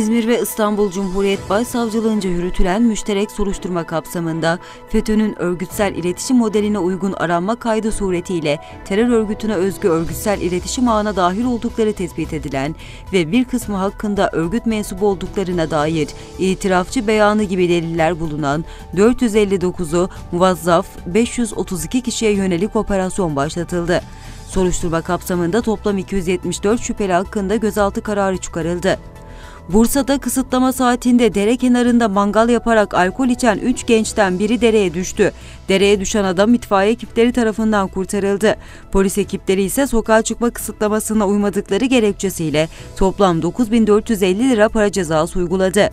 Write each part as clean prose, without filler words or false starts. İzmir ve İstanbul Cumhuriyet Başsavcılığınca yürütülen müşterek soruşturma kapsamında FETÖ'nün örgütsel iletişim modeline uygun aranma kaydı suretiyle terör örgütüne özgü örgütsel iletişim ağına dahil oldukları tespit edilen ve bir kısmı hakkında örgüt mensubu olduklarına dair itirafçı beyanı gibi deliller bulunan 459'u muvazzaf 532 kişiye yönelik operasyon başlatıldı. Soruşturma kapsamında toplam 274 şüpheli hakkında gözaltı kararı çıkarıldı. Bursa'da kısıtlama saatinde dere kenarında mangal yaparak alkol içen 3 gençten biri dereye düştü. Dereye düşen adam itfaiye ekipleri tarafından kurtarıldı. Polis ekipleri ise sokağa çıkma kısıtlamasına uymadıkları gerekçesiyle toplam 9.450 lira para cezası uyguladı.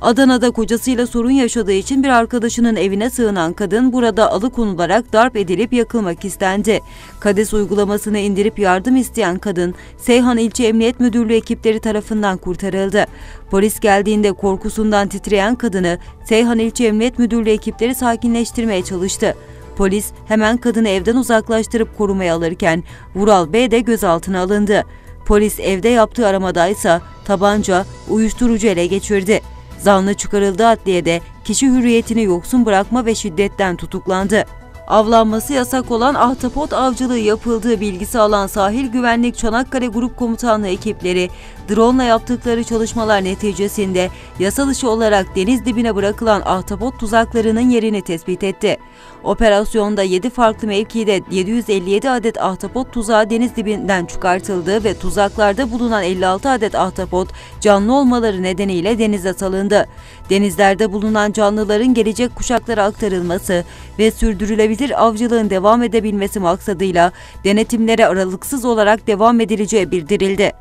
Adana'da kocasıyla sorun yaşadığı için bir arkadaşının evine sığınan kadın burada alıkonularak darp edilip yakılmak istendi. KADES uygulamasını indirip yardım isteyen kadın, Seyhan İlçe Emniyet Müdürlüğü ekipleri tarafından kurtarıldı. Polis geldiğinde korkusundan titreyen kadını Seyhan İlçe Emniyet Müdürlüğü ekipleri sakinleştirmeye çalıştı. Polis hemen kadını evden uzaklaştırıp korumaya alırken Vural B. de gözaltına alındı. Polis evde yaptığı aramadaysa tabanca, uyuşturucu ele geçirdi. Zanlı çıkarıldığı adliyede kişi hürriyetini yoksun bırakma ve şiddetten tutuklandı. Avlanması yasak olan ahtapot avcılığı yapıldığı bilgisi alan Sahil Güvenlik Çanakkale Grup Komutanlığı ekipleri, drone'la yaptıkları çalışmalar neticesinde yasa dışı olarak deniz dibine bırakılan ahtapot tuzaklarının yerini tespit etti. Operasyonda 7 farklı mevkide 757 adet ahtapot tuzağı deniz dibinden çıkartıldı ve tuzaklarda bulunan 56 adet ahtapot canlı olmaları nedeniyle denize salındı. Denizlerde bulunan canlıların gelecek kuşaklara aktarılması ve sürdürülebilir avcılığın devam edebilmesi maksadıyla denetimlere aralıksız olarak devam edileceği bildirildi.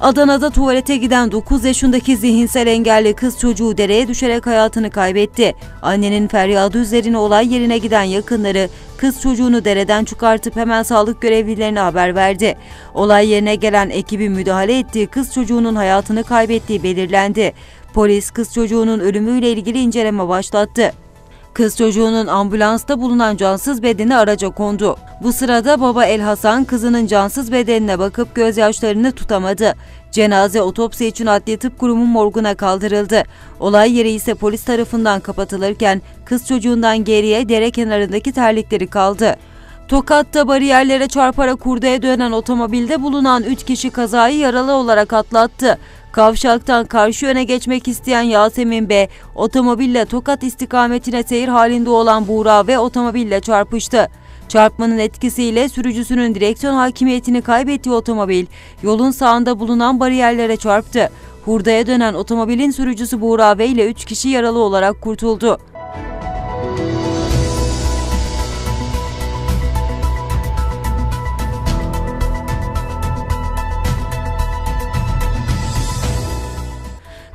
Adana'da tuvalete giden 9 yaşındaki zihinsel engelli kız çocuğu dereye düşerek hayatını kaybetti. Annenin feryadı üzerine olay yerine giden yakınları kız çocuğunu dereden çıkartıp hemen sağlık görevlilerine haber verdi. Olay yerine gelen ekibin müdahale ettiği kız çocuğunun hayatını kaybettiği belirlendi. Polis kız çocuğunun ölümüyle ilgili inceleme başlattı. Kız çocuğunun ambulansta bulunan cansız bedeni araca kondu. Bu sırada baba El Hasan kızının cansız bedenine bakıp gözyaşlarını tutamadı. Cenaze otopsi için Adli Tıp Kurumu morguna kaldırıldı. Olay yeri ise polis tarafından kapatılırken kız çocuğundan geriye dere kenarındaki terlikleri kaldı. Tokat'ta bariyerlere çarparak hurdaya dönen otomobilde bulunan 3 kişi kazayı yaralı olarak atlattı. Kavşaktan karşı yöne geçmek isteyen Yasemin Bey, otomobille Tokat istikametine seyir halinde olan Buğra ve otomobille çarpıştı. Çarpmanın etkisiyle sürücüsünün direksiyon hakimiyetini kaybettiği otomobil, yolun sağında bulunan bariyerlere çarptı. Hurdaya dönen otomobilin sürücüsü Buğra Bey ile 3 kişi yaralı olarak kurtuldu.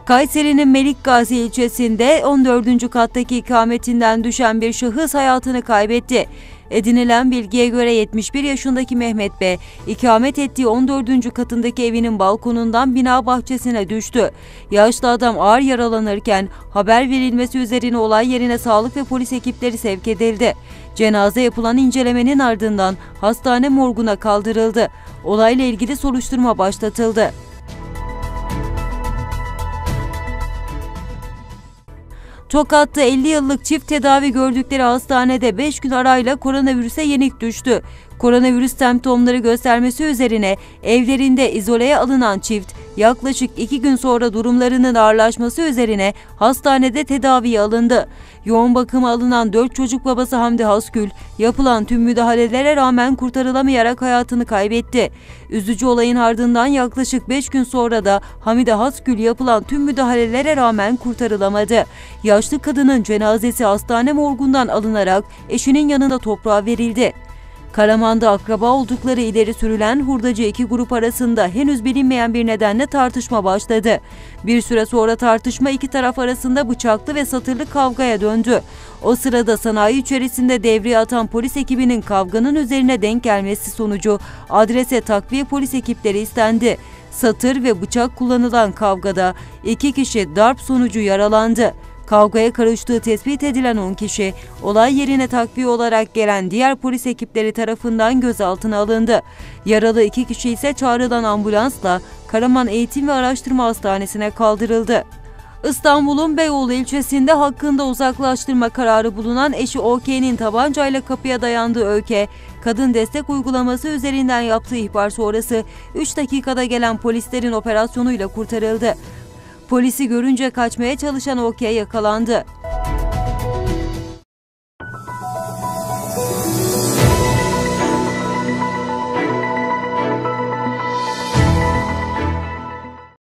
Kayseri'nin Melikgazi ilçesinde 14. kattaki ikametinden düşen bir şahıs hayatını kaybetti. Edinilen bilgiye göre 71 yaşındaki Mehmet Bey, ikamet ettiği 14. katındaki evinin balkonundan bina bahçesine düştü. Yaşlı adam ağır yaralanırken haber verilmesi üzerine olay yerine sağlık ve polis ekipleri sevk edildi. Cenaze yapılan incelemenin ardından hastane morguna kaldırıldı. Olayla ilgili soruşturma başlatıldı. Tokat'ta 50 yıllık çift tedavi gördükleri hastanede 5 gün arayla koronavirüse yenik düştü. Koronavirüs semptomları göstermesi üzerine evlerinde izoleye alınan çift, yaklaşık 2 gün sonra durumlarının ağırlaşması üzerine hastanede tedaviye alındı. Yoğun bakıma alınan 4 çocuk babası Hamdi Haskül, yapılan tüm müdahalelere rağmen kurtarılamayarak hayatını kaybetti. Üzücü olayın ardından yaklaşık 5 gün sonra da Hamide Haskül yapılan tüm müdahalelere rağmen kurtarılamadı. Yaşlı kadının cenazesi hastane morgundan alınarak eşinin yanında toprağa verildi. Karaman'da akraba oldukları ileri sürülen hurdacı iki grup arasında henüz bilinmeyen bir nedenle tartışma başladı. Bir süre sonra tartışma iki taraf arasında bıçaklı ve satırlı kavgaya döndü. O sırada sanayi içerisinde devreye atan polis ekibinin kavganın üzerine denk gelmesi sonucu adrese takviye polis ekipleri istendi. Satır ve bıçak kullanılan kavgada iki kişi darp sonucu yaralandı. Kavgaya karıştığı tespit edilen 10 kişi, olay yerine takviye olarak gelen diğer polis ekipleri tarafından gözaltına alındı. Yaralı 2 kişi ise çağrılan ambulansla Karaman Eğitim ve Araştırma Hastanesi'ne kaldırıldı. İstanbul'un Beyoğlu ilçesinde hakkında uzaklaştırma kararı bulunan eşi Okey'nin tabancayla kapıya dayandığı Öke, kadın destek uygulaması üzerinden yaptığı ihbar sonrası 3 dakikada gelen polislerin operasyonuyla kurtarıldı. Polisi görünce kaçmaya çalışan Okey yakalandı.